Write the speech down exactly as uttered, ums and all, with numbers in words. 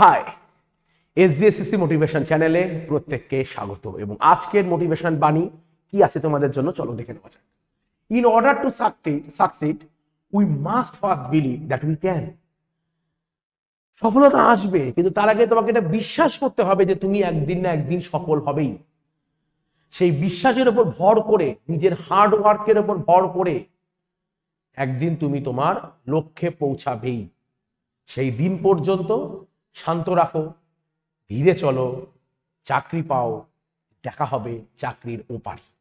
High, এসজিএসসি motivation চ্যানেলে প্রত্যেককে স্বাগত। এবং আজকের মোটিভেশন বাণী কি আছে তোমাদের জন্য, চলো দেখে নেওয়া যাক। In order to succeed we must first believe that we can. সফলতা আসবে, কিন্তু তার আগে তোমাকে এটা বিশ্বাস করতে হবে যে তুমি একদিন না একদিন সফল হবেই। সেই বিশ্বাসের উপর ভর করে, নিজের হার্ড ওয়ার্কের উপর ভর করে একদিন তুমি তোমার লক্ষ্যে পৌঁছাবেই। সেই দিন পর্যন্ত শান্ত রাখো, ধীরে চলো, চাকরি পাও, দেখা হবে চাকরির ওপারে।